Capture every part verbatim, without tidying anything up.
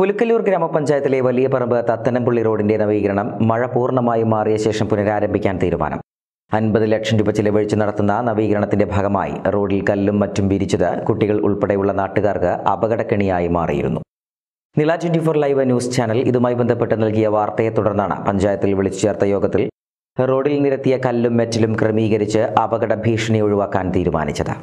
കുലുക്കല്ലൂർ ഗ്രാമപഞ്ചായത്തിലെ വലിയപറമ്പ് തത്തനംപുള്ളി റോഡിന്റെ നവീകരണം മഴ പൂർണ്ണമായി മാറിയ ശേഷം പുനരാരംഭിക്കാൻ തീരുമാനം. അൻപത് ലക്ഷം രൂപ ചിലവഴിച്ച് നടത്തുന്ന നവീകരണത്തിന്റെ ഭാഗമായി റോഡിൽ കല്ലും മറ്റും വീരിച്ചത് കുട്ടികൾ ഉൾപ്പെടെയുള്ള നാട്ടുകാർക്ക് അപകടക്കെണിയായി മാറിയിരുന്നു. നില twenty four live news channel ഇതുമായി ബന്ധപ്പെട്ട് നൽകിയ വാർത്തയെ തുടർന്നാണ് പഞ്ചായത്തിൽ വിളിച്ചു ചേർത്ത യോഗത്തിൽ റോഡിൽ നിരത്തിയ കല്ലും മെറ്റലും ക്രമീകരിച്ച് അപകട ഭീഷണി ഒഴിവാക്കാൻ തീരുമാനിച്ചത്.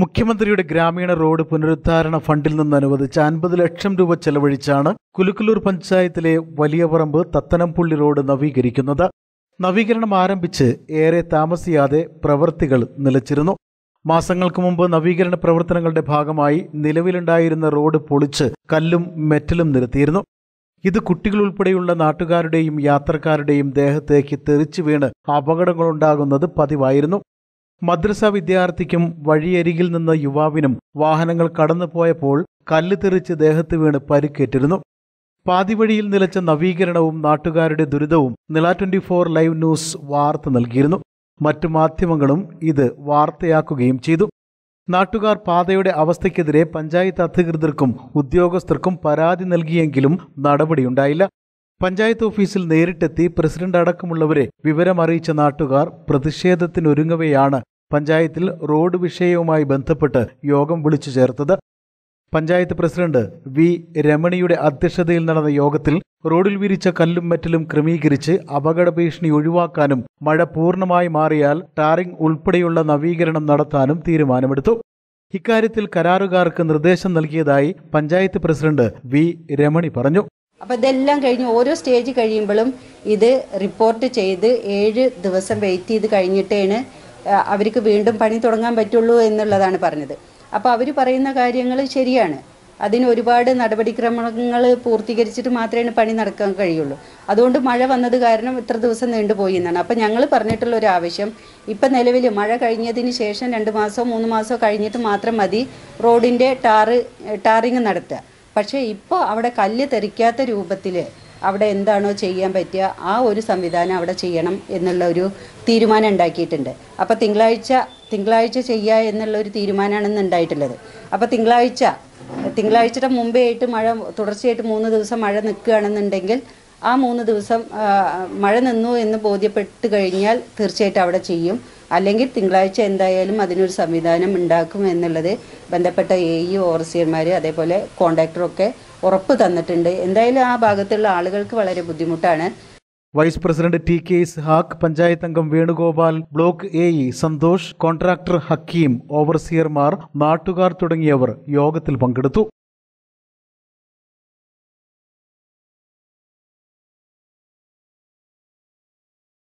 മുഖ്യമന്ത്രിയുടെ ഗ്രാമീണ റോഡ് പുനരുദ്ധാരണ ഫണ്ടിൽ നിന്ന് അനുവദിച്ച അൻപത് ലക്ഷം രൂപ ചെലവഴിച്ചാണ് കുലുക്കല്ലൂർ പഞ്ചായത്തിലെ വലിയപറമ്പ് തത്തനംപുള്ളി റോഡ് നവീകരിക്കുന്നത്. നവീകരണം ആരംഭിച്ച് ഏറെ താമസിയാതെ പ്രവൃത്തികൾ നിലച്ചിരുന്നു. മാസങ്ങൾക്ക് മുമ്പ് നവീകരണ പ്രവർത്തനങ്ങളുടെ ഭാഗമായി നിലവിലുണ്ടായിരുന്ന റോഡ് പൊളിച്ച് കല്ലും മെറ്റലും നിരത്തിയിരുന്നു. ഇത് കുട്ടികൾ ഉൾപ്പെടെയുള്ള നാട്ടുകാരുടെയും യാത്രക്കാരുടെയും ദേഹത്തേക്ക് തെറിച്ചു വീണ് അപകടങ്ങളുണ്ടാകുന്നത് പതിവായിരുന്നു. മദ്രസ വിദ്യാർത്ഥിക്കും വഴിയരികിൽ നിന്ന് യുവാവിനും വാഹനങ്ങൾ കടന്നുപോയപ്പോൾ കല്ല് തെറിച്ച് ദേഹത്ത് വീണ് പരിക്കേറ്റിരുന്നു. പാതിവഴിയിൽ നിലച്ച നവീകരണവും നാട്ടുകാരുടെ ദുരിതവും നില ട്വന്റി ഫോർ ലൈവ് ന്യൂസ് വാർത്ത നൽകിയിരുന്നു. മറ്റു മാധ്യമങ്ങളും ഇത് വാർത്തയാക്കുകയും ചെയ്തു. നാട്ടുകാർ പാതയുടെ അവസ്ഥയ്ക്കെതിരെ പഞ്ചായത്ത് അധികൃതർക്കും ഉദ്യോഗസ്ഥർക്കും പരാതി നൽകിയെങ്കിലും നടപടിയുണ്ടായില്ല. പഞ്ചായത്ത് ഓഫീസിൽ നേരിട്ടെത്തി പ്രസിഡന്റ് അടക്കമുള്ളവരെ വിവരമറിയിച്ച നാട്ടുകാർ പ്രതിഷേധത്തിനൊരുങ്ങവെയാണ് പഞ്ചായത്തിൽ റോഡ് വിഷയവുമായി ബന്ധപ്പെട്ട് യോഗം വിളിച്ചു ചേർത്തത്. പഞ്ചായത്ത് പ്രസിഡന്റ് വി രമണിയുടെ അധ്യക്ഷതയിൽ നടന്ന യോഗത്തിൽ റോഡിൽ വീരിച്ച കല്ലും മെറ്റലും ക്രമീകരിച്ച് അപകട ഭീഷണി ഒഴിവാക്കാനും മഴ പൂർണ്ണമായി മാറിയാൽ ടാറിംഗ് ഉൾപ്പെടെയുള്ള നവീകരണം നടത്താനും തീരുമാനമെടുത്തു. ഇക്കാര്യത്തിൽ കരാറുകാർക്ക് നിർദ്ദേശം നൽകിയതായി പഞ്ചായത്ത് പ്രസിഡന്റ് വി രമണി പറഞ്ഞു. അപ്പോൾ ഇതെല്ലാം കഴിഞ്ഞ് ഓരോ സ്റ്റേജ് കഴിയുമ്പോഴും ഇത് റിപ്പോർട്ട് ചെയ്ത് ഏഴ് ദിവസം വെയിറ്റ് ചെയ്ത് കഴിഞ്ഞിട്ടാണ് അവർക്ക് വീണ്ടും പണി തുടങ്ങാൻ പറ്റുള്ളൂ എന്നുള്ളതാണ് പറഞ്ഞത്. അപ്പോൾ അവർ പറയുന്ന കാര്യങ്ങൾ ശരിയാണ്. അതിന് ഒരുപാട് നടപടിക്രമങ്ങൾ പൂർത്തീകരിച്ചിട്ട് മാത്രമേ പണി നടക്കാൻ കഴിയുള്ളൂ. അതുകൊണ്ട് മഴ വന്നത് കാരണം ഇത്ര ദിവസം നീണ്ടുപോയി എന്നാണ്. അപ്പോൾ ഞങ്ങൾ പറഞ്ഞിട്ടുള്ള ഒരു ആവശ്യം, ഇപ്പം നിലവിൽ മഴ കഴിഞ്ഞതിന് ശേഷം രണ്ട് മാസമോ മൂന്ന് മാസമോ കഴിഞ്ഞിട്ട് മാത്രം മതി റോഡിൻ്റെ ടാറ് ടാറിങ് നടത്തുക. പക്ഷേ ഇപ്പോൾ അവിടെ കല്ല് തെറിക്കാത്ത രൂപത്തിൽ അവിടെ എന്താണോ ചെയ്യാൻ പറ്റുക ആ ഒരു സംവിധാനം അവിടെ ചെയ്യണം എന്നുള്ള ഒരു തീരുമാനം ഉണ്ടാക്കിയിട്ടുണ്ട്. അപ്പോൾ തിങ്കളാഴ്ച തിങ്കളാഴ്ച ചെയ്യുക എന്നുള്ളൊരു തീരുമാനമാണ് ഉണ്ടായിട്ടുള്ളത്. അപ്പോൾ തിങ്കളാഴ്ച തിങ്കളാഴ്ചയുടെ മുമ്പേ ആയിട്ട് മഴ തുടർച്ചയായിട്ട് മൂന്ന് ദിവസം മഴ നിൽക്കുകയാണെന്നുണ്ടെങ്കിൽ ആ മൂന്ന് ദിവസം മഴ നിന്നു എന്ന് ബോധ്യപ്പെട്ട് കഴിഞ്ഞാൽ തീർച്ചയായിട്ടും അവിടെ ചെയ്യും. അല്ലെങ്കിൽ തിങ്കളാഴ്ച എന്തായാലും അതിനൊരു സംവിധാനം ഉണ്ടാക്കും എന്നുള്ളത് ബന്ധപ്പെട്ട എ ഇ ഓവർസിയർമാർ അതേപോലെ കോൺട്രാക്ടറൊക്കെ ഉറപ്പ് തന്നിട്ടുണ്ട്. എന്തായാലും ആ ഭാഗത്തുള്ള ആളുകൾക്ക് വളരെ ബുദ്ധിമുട്ടാണ്. Vice president T K Ishaq, panchayat അംഗം Venugopal, block A E Santhosh, contractor Hakeem, ഓവർസിയർമാർ, നാട്ടുകാർ തുടങ്ങിയവർ യോഗത്തിൽ പങ്കെടുത്തു.